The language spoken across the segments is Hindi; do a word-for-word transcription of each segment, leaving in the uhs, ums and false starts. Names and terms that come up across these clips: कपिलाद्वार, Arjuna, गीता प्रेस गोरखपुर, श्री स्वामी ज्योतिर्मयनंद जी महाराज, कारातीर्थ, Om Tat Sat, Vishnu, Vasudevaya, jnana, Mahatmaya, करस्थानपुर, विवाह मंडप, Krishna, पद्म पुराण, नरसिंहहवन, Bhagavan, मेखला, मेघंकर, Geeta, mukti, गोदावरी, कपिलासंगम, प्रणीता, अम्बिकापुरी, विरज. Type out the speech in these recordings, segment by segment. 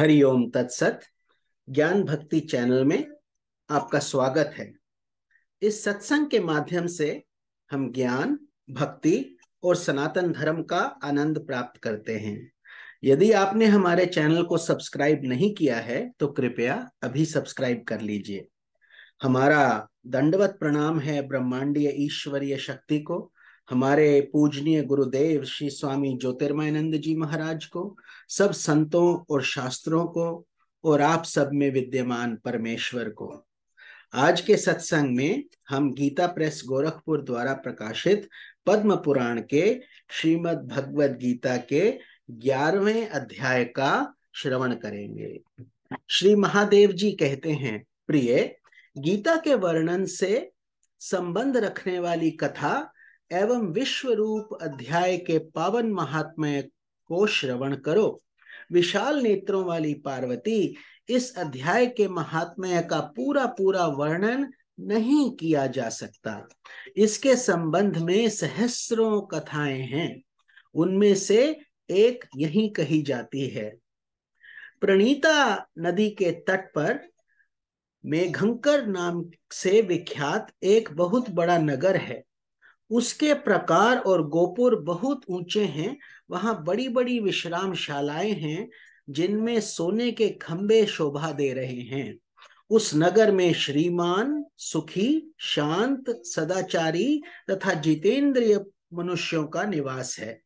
हरि ओम तत्सत ज्ञान भक्ति चैनल में आपका स्वागत है। इस सत्संग के माध्यम से हम ज्ञान, भक्ति और सनातन धर्म का आनंद प्राप्त करते हैं। यदि आपने हमारे चैनल को सब्सक्राइब नहीं किया है तो कृपया अभी सब्सक्राइब कर लीजिए। हमारा दंडवत प्रणाम है ब्रह्मांडीय ईश्वरीय शक्ति को, हमारे पूजनीय गुरुदेव श्री स्वामी ज्योतिर्मयनंद जी महाराज को, सब संतों और शास्त्रों को और आप सब में विद्यमान परमेश्वर को। आज के सत्संग में हम गीता प्रेस गोरखपुर द्वारा प्रकाशित पद्म पुराण के श्रीमद् भगवद गीता के ग्यारहवें अध्याय का श्रवण करेंगे। श्री महादेव जी कहते हैं, प्रिय, गीता के वर्णन से संबंध रखने वाली कथा एवं विश्व रूप अध्याय के पावन महात्म्य को श्रवण करो। विशाल नेत्रों वाली पार्वती, इस अध्याय के महात्म्य का पूरा पूरा वर्णन नहीं किया जा सकता। इसके संबंध में सहस्त्रों कथाएं हैं, उनमें से एक यही कही जाती है। प्रणीता नदी के तट पर मेघंकर नाम से विख्यात एक बहुत बड़ा नगर है। उसके प्रकार और गोपुर बहुत ऊंचे हैं। वहां बड़ी बड़ी विश्राम शालाएं हैं जिनमें सोने के खंबे शोभा दे रहे हैं। उस नगर में श्रीमान, सुखी, शांत, सदाचारी तथा जितेंद्रिय मनुष्यों का निवास है।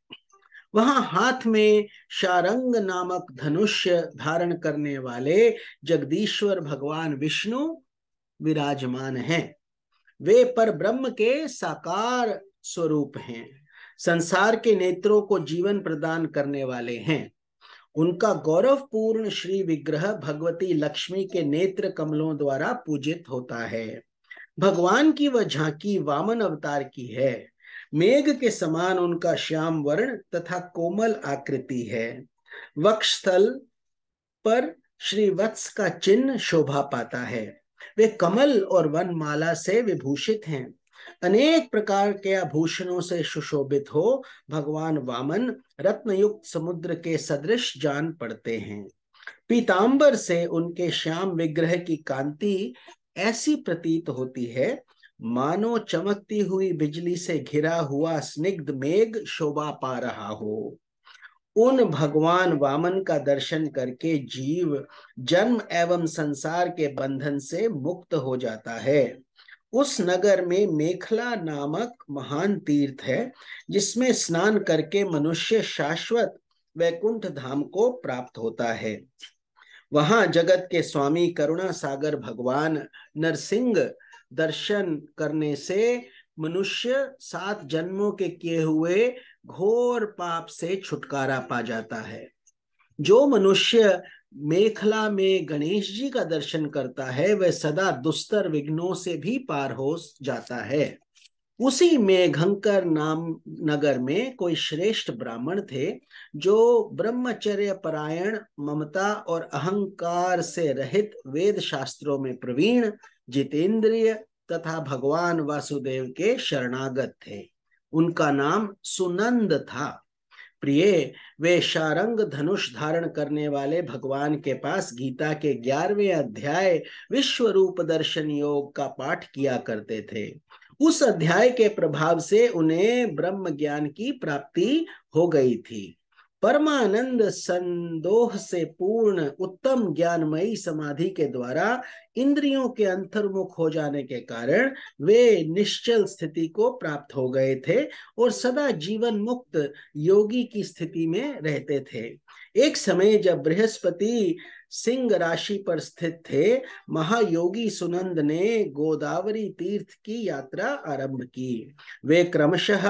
वहां हाथ में शारंग नामक धनुष धारण करने वाले जगदीश्वर भगवान विष्णु विराजमान हैं। वे पर ब्रह्म के साकार स्वरूप हैं, संसार के नेत्रों को जीवन प्रदान करने वाले हैं। उनका गौरवपूर्ण श्री विग्रह भगवती लक्ष्मी के नेत्र कमलों द्वारा पूजित होता है। भगवान की वह झांकी वामन अवतार की है। मेघ के समान उनका श्याम वर्ण तथा कोमल आकृति है। वक्षस्थल पर श्री वत्स का चिन्ह शोभा पाता है। वे कमल और वनमाला से विभूषित हैं। अनेक प्रकार के आभूषणों से सुशोभित हो भगवान वामन रत्नयुक्त समुद्र के सदृश जान पड़ते हैं। पीतांबर से उनके श्याम विग्रह की कांति ऐसी प्रतीत होती है मानो चमकती हुई बिजली से घिरा हुआ स्निग्ध मेघ शोभा पा रहा हो। उन भगवान वामन का दर्शन करके जीव जन्म एवं संसार के बंधन से मुक्त हो जाता है। उस नगर में मेखला नामक महान तीर्थ है जिसमें स्नान करके मनुष्य शाश्वत वैकुंठ धाम को प्राप्त होता है। वहां जगत के स्वामी करुणा सागर भगवान नरसिंह दर्शन करने से मनुष्य सात जन्मों के किए हुए घोर पाप से छुटकारा पा जाता है। जो मनुष्य मेखला में गणेश जी का दर्शन करता है वह सदा दुस्तर विघ्नों से भी पार हो जाता है। उसी मेघंकर नाम नगर में कोई श्रेष्ठ ब्राह्मण थे जो ब्रह्मचर्य परायण, ममता और अहंकार से रहित, वेद शास्त्रों में प्रवीण, जितेंद्रिय तथा भगवान वासुदेव के शरणागत थे। उनका नाम सुनंद था। प्रिय, वे शारंग धनुष धारण करने वाले भगवान के पास गीता के ग्यारहवें अध्याय विश्व रूप दर्शन योग का पाठ किया करते थे। उस अध्याय के प्रभाव से उन्हें ब्रह्म ज्ञान की प्राप्ति हो गई थी। परमानंद संदोह से पूर्ण उत्तम ज्ञानमयी समाधि के द्वारा इंद्रियों के अंतर्मुख हो जाने के कारण वे निश्चल स्थिति को प्राप्त हो गए थे और सदा जीवन मुक्त योगी की स्थिति में रहते थे। एक समय जब बृहस्पति सिंह राशि पर स्थित थे, महायोगी सुनंद ने गोदावरी तीर्थ की यात्रा आरंभ की। वे क्रमशः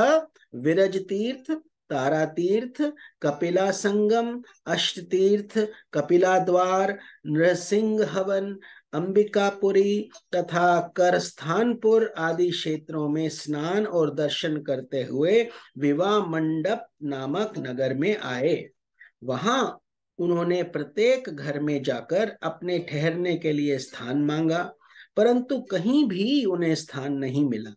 विरज तीर्थ, कारातीर्थ, कपिलासंगम, अष्टतीर्थ, कपिलाद्वार, नरसिंहहवन, अम्बिकापुरी तथा करस्थानपुर आदि क्षेत्रों में स्नान और दर्शन करते हुए विवाह मंडप नामक नगर में आए। वहां उन्होंने प्रत्येक घर में जाकर अपने ठहरने के लिए स्थान मांगा, परंतु कहीं भी उन्हें स्थान नहीं मिला।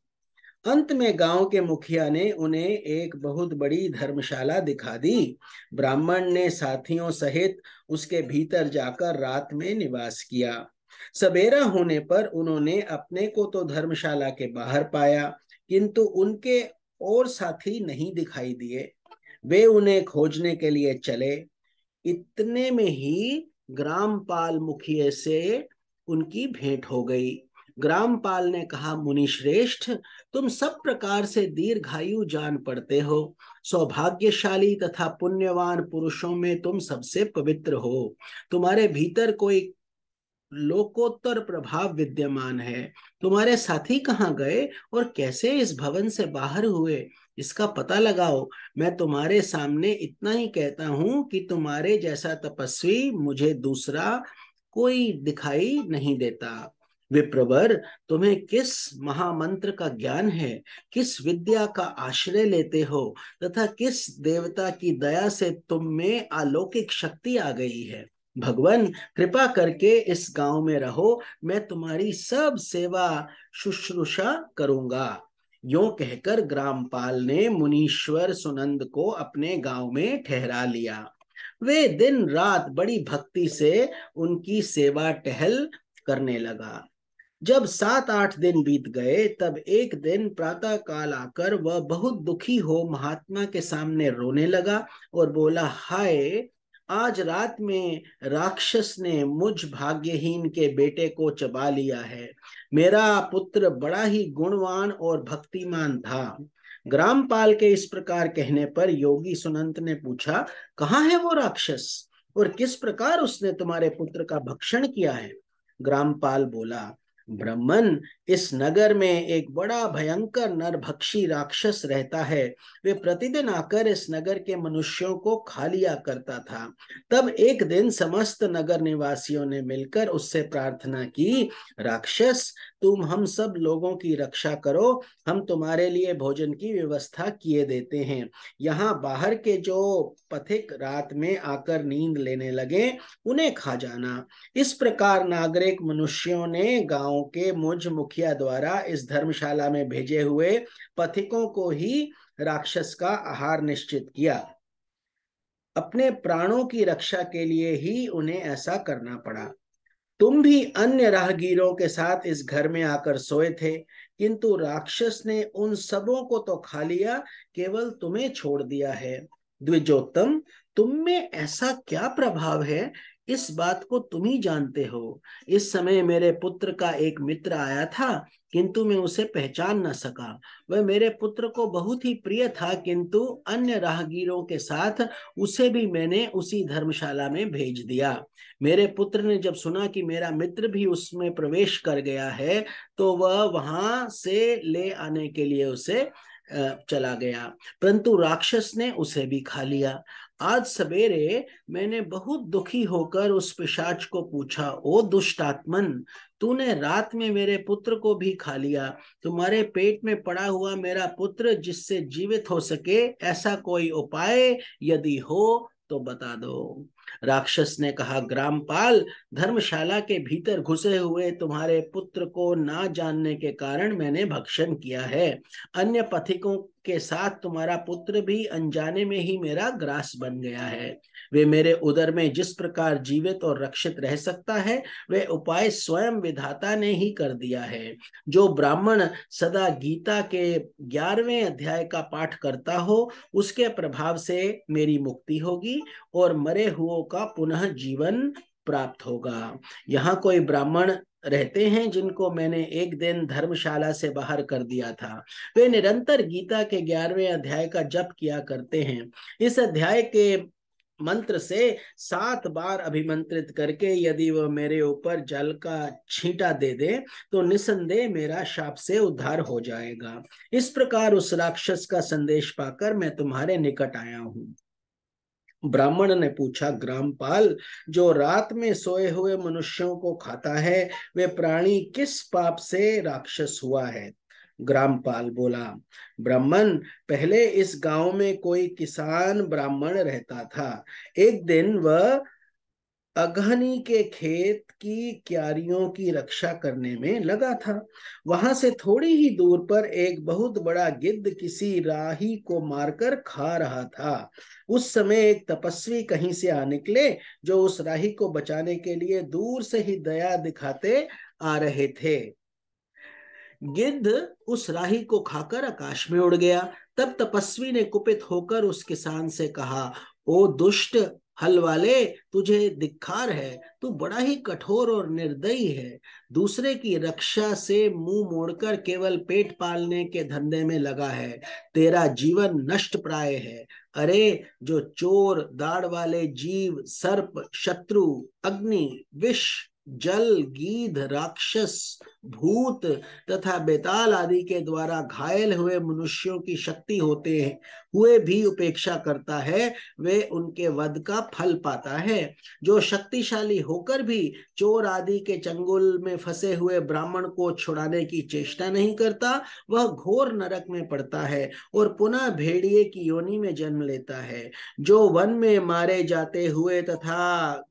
अंत में गांव के मुखिया ने उन्हें एक बहुत बड़ी धर्मशाला दिखा दी। ब्राह्मण ने साथियों सहित उसके भीतर जाकर रात में निवास किया। सवेरा होने पर उन्होंने अपने को तो धर्मशाला के बाहर पाया, किंतु उनके और साथी नहीं दिखाई दिए। वे उन्हें खोजने के लिए चले। इतने में ही ग्रामपाल मुखिया से उनकी भेंट हो गई। ग्रामपाल ने कहा, मुनिश्रेष्ठ, तुम सब प्रकार से दीर्घायु जान पड़ते हो। सौभाग्यशाली तथा पुण्यवान पुरुषों में तुम सबसे पवित्र हो। तुम्हारे भीतर कोई लोकोत्तर प्रभाव विद्यमान है। तुम्हारे साथी कहाँ गए और कैसे इस भवन से बाहर हुए, इसका पता लगाओ। मैं तुम्हारे सामने इतना ही कहता हूँ कि तुम्हारे जैसा तपस्वी मुझे दूसरा कोई दिखाई नहीं देता। विप्रवर, तुम्हें किस महामंत्र का ज्ञान है, किस विद्या का आश्रय लेते हो तथा किस देवता की दया से तुम में अलौकिक शक्ति आ गई है। भगवान, कृपा करके इस गांव में रहो, मैं तुम्हारी सब सेवा शुश्रूषा करूंगा। यों कहकर ग्रामपाल ने मुनीश्वर सुनंद को अपने गांव में ठहरा लिया। वे दिन रात बड़ी भक्ति से उनकी सेवा टहल करने लगा। जब सात आठ दिन बीत गए, तब एक दिन प्रातः काल आकर वह बहुत दुखी हो महात्मा के सामने रोने लगा और बोला, हाय, आज रात में राक्षस ने मुझ भाग्यहीन के बेटे को चबा लिया है। मेरा पुत्र बड़ा ही गुणवान और भक्तिमान था। ग्रामपाल के इस प्रकार कहने पर योगी सुनंद ने पूछा, कहाँ है वो राक्षस और किस प्रकार उसने तुम्हारे पुत्र का भक्षण किया है। ग्रामपाल बोला, ब्राह्मण, इस नगर में एक बड़ा भयंकर नरभक्षी राक्षस रहता है। वे प्रतिदिन आकर इस नगर के मनुष्यों को खा लिया करता था। तब एक दिन समस्त नगर निवासियों ने मिलकर उससे प्रार्थना की, राक्षस, तुम हम सब लोगों की रक्षा करो, हम तुम्हारे लिए भोजन की व्यवस्था किए देते हैं। यहाँ बाहर के जो पथिक रात में आकर नींद लेने लगे, उन्हें खा जाना। इस प्रकार नागरिक मनुष्यों ने गांव के मुझ मुखिया द्वारा इस धर्मशाला में भेजे हुए पथिकों को ही राक्षस का आहार निश्चित किया। अपने प्राणों की रक्षा के लिए ही उन्हें ऐसा करना पड़ा। तुम भी अन्य राहगीरों के साथ इस घर में आकर सोए थे, किंतु राक्षस ने उन सबों को तो खा लिया, केवल तुम्हें छोड़ दिया है। द्विजोत्तम, तुम में ऐसा क्या प्रभाव है, इस बात को तुम ही जानते हो। इस समय मेरे पुत्र का एक मित्र आया था, किंतु मैं उसे पहचान न सका। वह मेरे पुत्र को बहुत ही प्रिय था, किंतु अन्य राहगीरों के साथ उसे भी मैंने उसी धर्मशाला में भेज दिया। मेरे पुत्र ने जब सुना कि मेरा मित्र भी उसमें प्रवेश कर गया है, तो वह वहां से ले आने के लिए उसे चला गया, परंतु राक्षस ने उसे भी खा लिया। आज सवेरे मैंने बहुत दुखी होकर उस पिशाच को पूछा, ओ दुष्टात्मन, तूने रात में मेरे पुत्र को भी खा लिया। तुम्हारे पेट में पड़ा हुआ मेरा पुत्र जिससे जीवित हो सके, ऐसा कोई उपाय यदि हो तो बता दो। राक्षस ने कहा, ग्रामपाल, धर्मशाला के भीतर घुसे हुए तुम्हारे पुत्र को ना जानने के कारण मैंने भक्षण किया है। अन्य पथिकों के साथ तुम्हारा पुत्र भी अनजाने में ही मेरा ग्रास बन गया है। वे मेरे उदर में जिस प्रकार जीवित और रक्षित रह सकता है, वे उपाय स्वयं विधाता ने ही कर दिया है। जो ब्राह्मण सदा गीता के ग्यारहवें अध्याय का पाठ करता हो, उसके प्रभाव से मेरी मुक्ति होगी और मरे हुओं का पुनः जीवन प्राप्त होगा। यहाँ कोई ब्राह्मण रहते हैं जिनको मैंने एक दिन धर्मशाला से बाहर कर दिया था। वे निरंतर गीता के ग्यारहवें अध्याय का जप किया करते हैं। इस अध्याय के मंत्र से सात बार अभिमंत्रित करके यदि वह मेरे ऊपर जल का छींटा दे दे, तो निसंदेह मेरा शाप से उद्धार हो जाएगा। इस प्रकार उस राक्षस का संदेश पाकर मैं तुम्हारे निकट आया हूँ। ब्राह्मण ने पूछा, ग्रामपाल, जो रात में सोए हुए मनुष्यों को खाता है, वे प्राणी किस पाप से राक्षस हुआ है। ग्रामपाल बोला, ब्राह्मण, पहले इस गांव में कोई किसान ब्राह्मण रहता था। एक दिन वह अगहनी के खेत की क्यारियों की रक्षा करने में लगा था। वहां से थोड़ी ही दूर पर एक बहुत बड़ा गिद्ध किसी राही को मारकर खा रहा था। उस समय एक तपस्वी कहीं से आ निकले जो उस राही को बचाने के लिए दूर से ही दया दिखाते आ रहे थे। गिद्ध उस राही को खाकर आकाश में उड़ गया। तब तपस्वी ने कुपित होकर उस किसान से कहा, ओ दुष्ट हल वाले, तुझे धिक्कार है, तू बड़ा ही कठोर और निर्दयी है। दूसरे की रक्षा से मुंह मोड़कर केवल पेट पालने के धंधे में लगा है, तेरा जीवन नष्ट प्राय है। अरे जो चोर, दाढ़ वाले जीव, सर्प, शत्रु, अग्नि, विष, जल, गीध, राक्षस, भूत तथा बेताल आदि के द्वारा घायल हुए मनुष्यों की शक्ति होते हैं हुए भी उपेक्षा करता है, वे उनके वध का फल पाता है। जो शक्तिशाली होकर भी चोर आदि के चंगुल में फंसे हुए ब्राह्मण को छुड़ाने की चेष्टा नहीं करता, वह घोर नरक में पड़ता है और पुनः भेड़िए की योनि में जन्म लेता है। जो वन में मारे जाते हुए तथा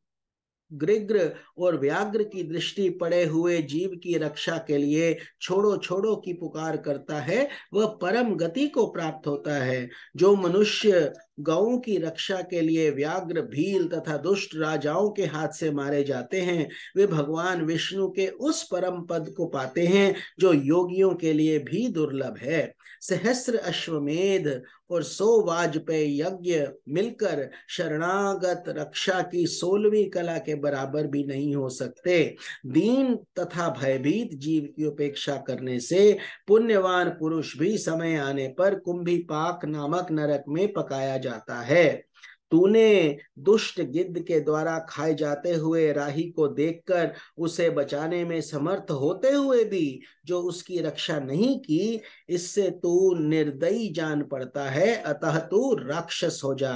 गृग्र और व्याग्र की दृष्टि पड़े हुए जीव की रक्षा के लिए छोड़ो छोड़ो की पुकार करता है, वह परम गति को प्राप्त होता है। जो मनुष्य गौं की रक्षा के लिए व्याग्र, भील तथा दुष्ट राजाओं के हाथ से मारे जाते हैं, वे भगवान विष्णु के उस परम पद को पाते हैं जो योगियों के लिए भी दुर्लभ है। सहस्र अश्वमेध और सौ वाजपेय यज्ञ मिलकर शरणागत रक्षा की सोलहवीं कला के बराबर भी नहीं हो सकते। दीन तथा भयभीत जीव की उपेक्षा करने से पुण्यवान पुरुष भी समय आने पर कुंभी पाक नामक नरक में पकाया जाता है। तूने दुष्ट गिद्ध के द्वारा खाए जाते हुए राही को देखकर उसे बचाने में समर्थ होते हुए भी जो उसकी रक्षा नहीं की, इससे तू निर्दयी जान पड़ता है, अतः तू राक्षस हो जा।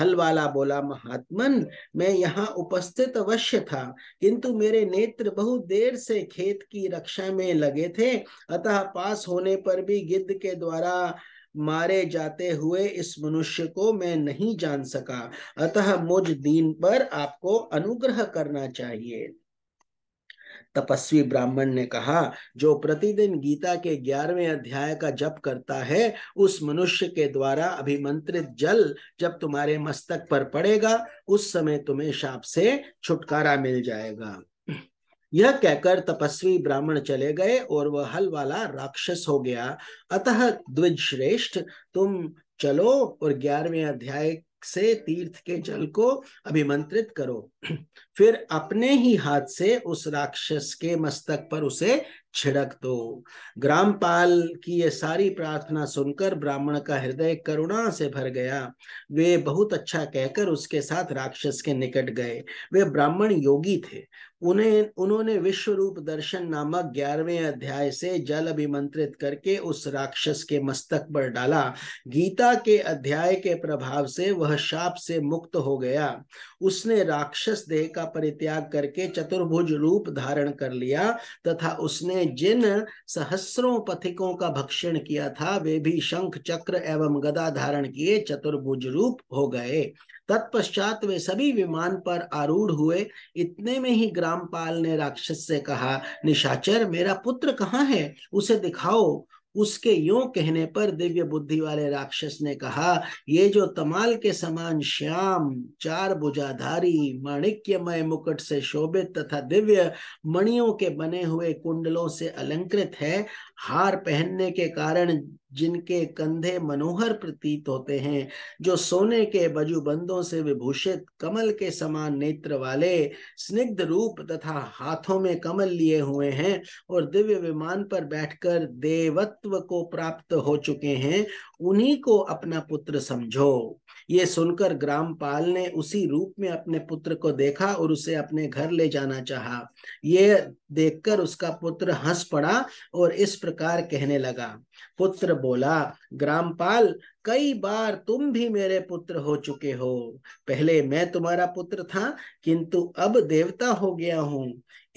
हलवाला बोला, महात्मन, मैं यहाँ उपस्थित अवश्य था, किंतु मेरे नेत्र बहुत देर से खेत की रक्षा में लगे थे, अतः पास होने पर भी गिद्ध के द्वारा मारे जाते हुए इस मनुष्य को मैं नहीं जान सका, अतः मुझ दीन पर आपको अनुग्रह करना चाहिए। तपस्वी ब्राह्मण ने कहा, जो प्रतिदिन गीता के ग्यारहवें अध्याय का जप करता है, उस मनुष्य के द्वारा अभिमंत्रित जल जब तुम्हारे मस्तक पर पड़ेगा, उस समय तुम्हें शाप से छुटकारा मिल जाएगा। यह कहकर तपस्वी ब्राह्मण चले गए और वह हल वाला राक्षस हो गया। अतः द्विज श्रेष्ठ, तुम चलो और ग्यारहवें अध्याय से तीर्थ के जल को अभिमंत्रित करो, फिर अपने ही हाथ से उस राक्षस के मस्तक पर उसे छिड़क दो। ग्रामपाल की ये सारी प्रार्थना सुनकर ब्राह्मण का हृदय करुणा से भर गया। वे बहुत अच्छा कहकर उसके साथ राक्षस के निकट गए। वे ब्राह्मण योगी थे। उन्हें उन्होंने विश्व रूप दर्शन नामक ग्यारहवें अध्याय से जल अभिमंत्रित करके उस राक्षस के मस्तक पर डाला। गीता के अध्याय के प्रभाव से वह शाप से मुक्त हो गया। उसने राक्षस देह का परित्याग करके चतुर्भुज रूप धारण कर लिया तथा उसने जिन सहस्रों पथिकों का भक्षण किया था, वे भी शंख, चक्र एवं गदा धारण किए चतुर्भुज रूप हो गए। तत्पश्चात वे सभी विमान पर आरूढ़ हुए। इतने में ही ग्रामपाल ने राक्षस से कहा, निशाचर, मेरा पुत्र कहाँ है? उसे दिखाओ। उसके यूं कहने पर दिव्य बुद्धि वाले राक्षस ने कहा, ये जो तमाल के समान श्याम, चार भुजाधारी, माणिक्यमय मुकुट से शोभित तथा दिव्य मणियों के बने हुए कुंडलों से अलंकृत है, हार पहनने के कारण जिनके कंधे मनोहर प्रतीत होते हैं, जो सोने के बजूबंदों से विभूषित, कमल के समान नेत्र वाले, स्निग्ध रूप तथा हाथों में कमल लिए हुए हैं और दिव्य विमान पर बैठकर देवत्व को प्राप्त हो चुके हैं, उन्हीं को अपना पुत्र समझो। ये सुनकर ग्रामपाल ने उसी रूप में अपने पुत्र को देखा और उसे अपने घर ले जाना चाहा। ये देखकर उसका पुत्र हंस पड़ा और इस प्रकार कहने लगा। पुत्र बोला, ग्रामपाल, कई बार तुम भी मेरे पुत्र हो चुके हो। पहले मैं तुम्हारा पुत्र था, किंतु अब देवता हो गया हूँ।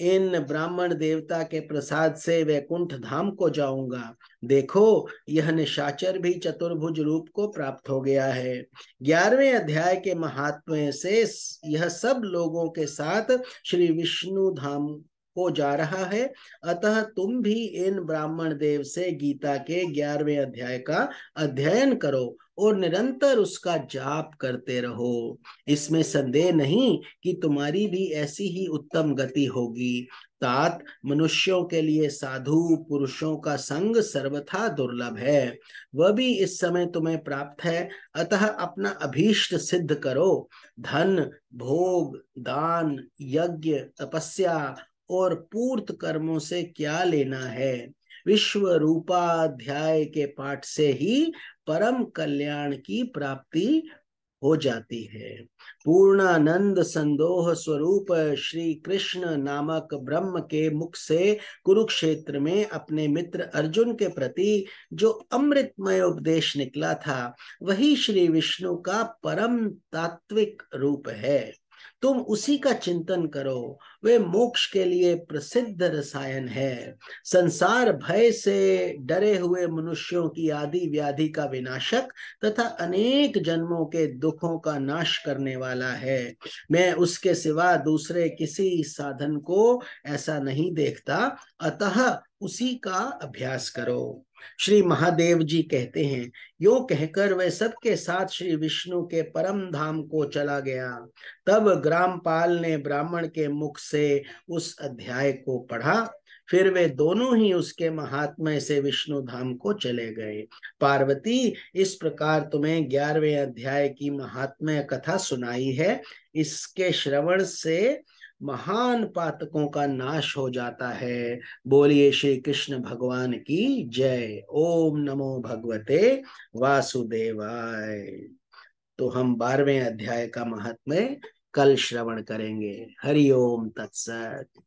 इन ब्राह्मण देवता के प्रसाद से वैकुंठ धाम को जाऊंगा। देखो, यह निशाचर भी चतुर्भुज रूप को प्राप्त हो गया है। ग्यारहवें अध्याय के महात्म्य से यह सब लोगों के साथ श्री विष्णु धाम को जा रहा है। अतः तुम भी इन ब्राह्मण देव से गीता के ग्यारहवें अध्याय का अध्ययन करो और निरंतर उसका जाप करते रहो। इसमें संदेह नहीं कि तुम्हारी भी ऐसी ही उत्तम गति होगी। तात, मनुष्यों के लिए साधु पुरुषों का संग सर्वथा दुर्लभ है, वह भी इस समय तुम्हें प्राप्त है। अतः अपना अभीष्ट सिद्ध करो। धन, भोग, दान, यज्ञ, तपस्या और पूर्त कर्मों से क्या लेना है। विश्व रूपाध्याय के पाठ से ही परम कल्याण की प्राप्ति हो जाती है। पूर्णानंद संदोह स्वरूप श्री कृष्ण नामक ब्रह्म के मुख से कुरुक्षेत्र में अपने मित्र अर्जुन के प्रति जो अमृतमय उपदेश निकला था, वही श्री विष्णु का परम तात्विक रूप है। तुम उसी का चिंतन करो। वे मोक्ष के लिए प्रसिद्ध रसायन है। संसार भय से डरे हुए मनुष्यों की आदि व्याधि का विनाशक तथा अनेक जन्मों के दुखों का नाश करने वाला है। मैं उसके सिवा दूसरे किसी साधन को ऐसा नहीं देखता। अतः उसी का अभ्यास करो। श्री महादेव जी कहते हैं, यो कहकर वह सबके साथ श्री विष्णु के परम धाम को चला गया। तब ग्रामपाल ने ब्राह्मण के मुख से उस अध्याय को पढ़ा। फिर वे दोनों ही उसके महात्म्य से विष्णु धाम को चले गए। पार्वती, इस प्रकार तुम्हें ग्यारहवें अध्याय की महात्म्य कथा सुनाई है। इसके श्रवण से महान पातकों का नाश हो जाता है। बोलिए श्री कृष्ण भगवान की जय। ओम नमो भगवते वासुदेवाय। तो हम बारहवें अध्याय का महात्म्य कल श्रवण करेंगे। हरि ओम तत्सत।